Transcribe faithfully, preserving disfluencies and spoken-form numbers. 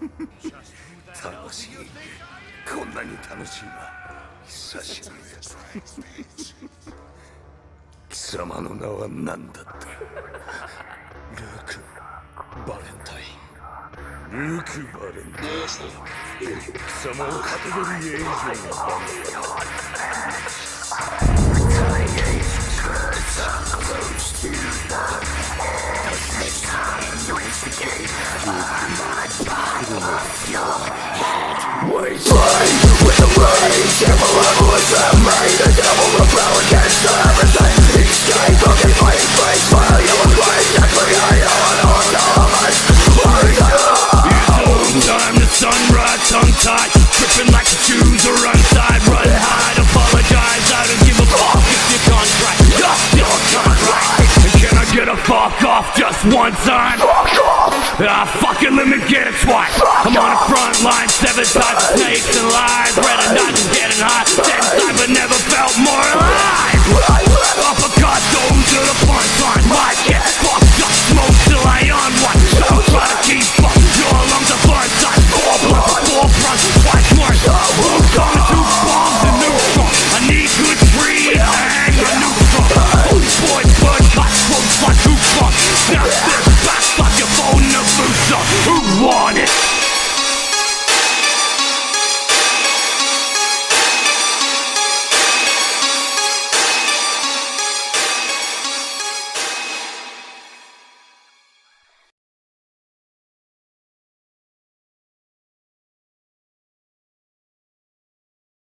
楽しい。こんなに楽しいな。久しぶりです。貴様の名は何だった？ルーク・バレンタイン。ルーク・バレンタイン。貴様をカテゴリー A 以上の I fucking fight, fight, smile, you look like that for me. I don't know how much more time. Time the sun right, tongue-tied, tripping like the Jews are untied. Run hide, apologize, I don't give a fuck if you can't crack. Just your contract. And can I get a fuck off just one time? Fuck off! Ah, fucking let me get it twice. I'm on the front line, seven times snakes and lies. Red and not just getting high, ten times but never felt more alive. Uppercut, those are the punchline.